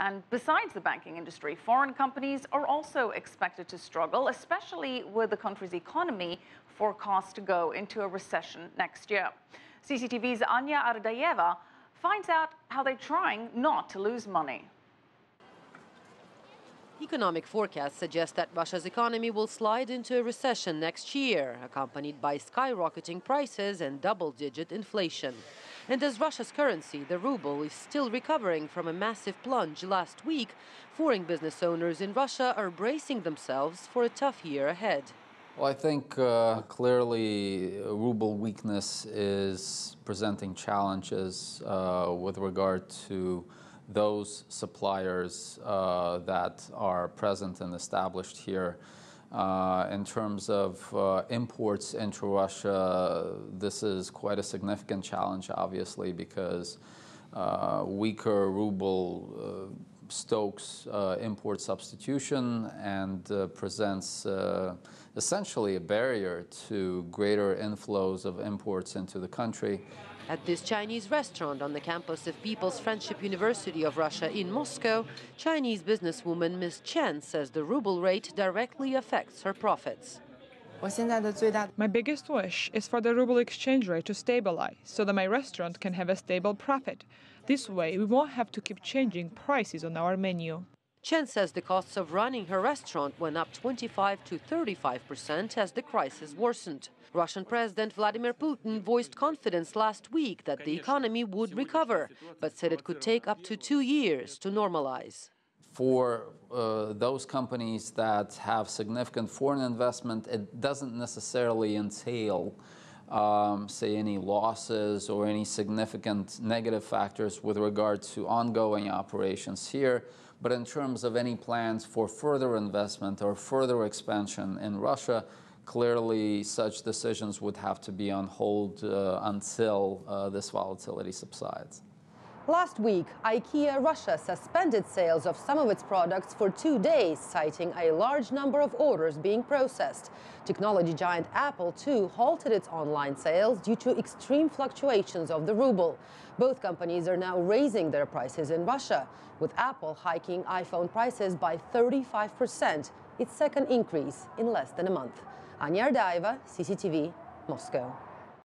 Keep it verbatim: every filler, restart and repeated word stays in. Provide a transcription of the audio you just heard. And besides the banking industry, foreign companies are also expected to struggle, especially with the country's economy forecast to go into a recession next year. C C T V's Anya Ardayeva finds out how they're trying not to lose money. Economic forecasts suggest that Russia's economy will slide into a recession next year, accompanied by skyrocketing prices and double-digit inflation. And as Russia's currency, the rouble, is still recovering from a massive plunge last week, foreign business owners in Russia are bracing themselves for a tough year ahead. Well, I think uh, clearly rouble weakness is presenting challenges uh, with regard to those suppliers uh, that are present and established here. Uh, in terms of uh, imports into Russia, this is quite a significant challenge, obviously, because uh, weaker ruble uh, stokes uh, import substitution and uh, presents uh, essentially a barrier to greater inflows of imports into the country. At this Chinese restaurant on the campus of People's Friendship University of Russia in Moscow, Chinese businesswoman Miz Chen says the ruble rate directly affects her profits. My biggest wish is for the ruble exchange rate to stabilize so that my restaurant can have a stable profit. This way, we won't have to keep changing prices on our menu. Chen says the costs of running her restaurant went up twenty-five to thirty-five percent as the crisis worsened. Russian President Vladimir Putin voiced confidence last week that the economy would recover, but said it could take up to two years to normalize. For uh, those companies that have significant foreign investment, it doesn't necessarily entail, um, say, any losses or any significant negative factors with regard to ongoing operations here. But in terms of any plans for further investment or further expansion in Russia, clearly such decisions would have to be on hold uh, until uh, this volatility subsides. Last week, IKEA Russia suspended sales of some of its products for two days, citing a large number of orders being processed. Technology giant Apple, too, halted its online sales due to extreme fluctuations of the ruble. Both companies are now raising their prices in Russia, with Apple hiking iPhone prices by thirty-five percent, its second increase in less than a month. Anya Ardayeva, C C T V, Moscow.